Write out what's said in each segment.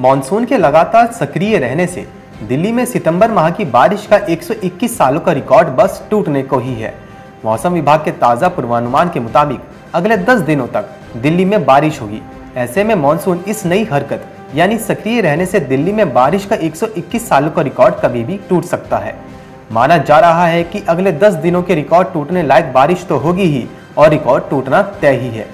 Monsoon के लगातार सक्रिय रहने से दिल्ली में सितंबर माह की बारिश का 121 सालों का रिकॉर्ड बस टूटने को ही है। मौसम विभाग के ताज़ा पूर्वानुमान के मुताबिक अगले 10 दिनों तक दिल्ली में बारिश होगी। ऐसे में मानसून इस नई हरकत यानी सक्रिय रहने से दिल्ली में बारिश का 121 सालों का रिकॉर्ड कभी भी टूट सकता है। माना जा रहा है कि अगले 10 दिनों के रिकॉर्ड टूटने लायक बारिश तो होगी ही और रिकॉर्ड टूटना तय ही है।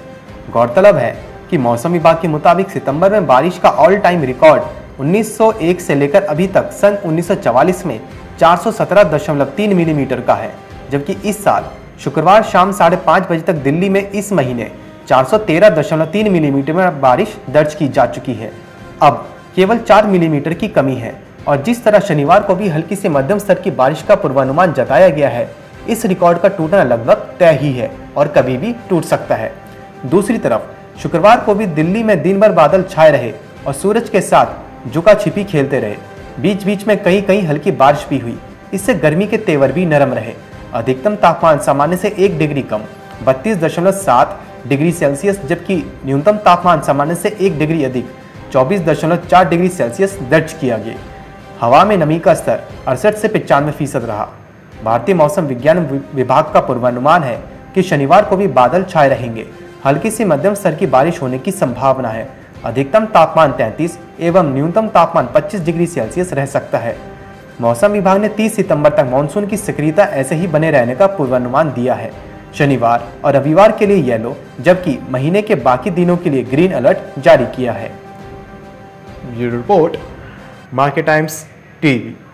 गौरतलब है कि मौसम विभाग के मुताबिक सितंबर में बारिश का ऑल टाइम रिकॉर्ड 1901 से लेकर अभी तक सन 1944 में 417.3 मिलीमीटर का है, जबकि इस साल शुक्रवार शाम 5:30 बजे तक दिल्ली में इस महीने 413.3 मिलीमीटर में बारिश दर्ज की जा चुकी है। अब केवल 4 मिलीमीटर की कमी है और जिस तरह शनिवार को भी हल्की से मध्यम स्तर की बारिश का पूर्वानुमान जताया गया है, इस रिकॉर्ड का टूटना लगभग तय ही है और कभी भी टूट सकता है। दूसरी तरफ शुक्रवार को भी दिल्ली में दिन भर बादल छाए रहे और सूरज के साथ जुका छिपी खेलते रहे। बीच बीच में कहीं कहीं हल्की बारिश भी हुई। इससे गर्मी के तेवर भी नरम रहे। अधिकतम तापमान सामान्य से 1 डिग्री कम 32.7 डिग्री सेल्सियस, जबकि न्यूनतम तापमान सामान्य से 1 डिग्री अधिक 24.4 डिग्री सेल्सियस दर्ज किया गया। हवा में नमी का स्तर 68 से 95% रहा। भारतीय मौसम विज्ञान विभाग का पूर्वानुमान है कि शनिवार को भी बादल छाए रहेंगे। हल्की से मध्यम स्तर की बारिश होने की संभावना है। अधिकतम तापमान 33 एवं न्यूनतम तापमान 25 डिग्री सेल्सियस रह सकता है। मौसम विभाग ने 30 सितंबर तक मानसून की सक्रियता ऐसे ही बने रहने का पूर्वानुमान दिया है। शनिवार और रविवार के लिए येलो, जबकि महीने के बाकी दिनों के लिए ग्रीन अलर्ट जारी किया है। Bureau report, market times TV.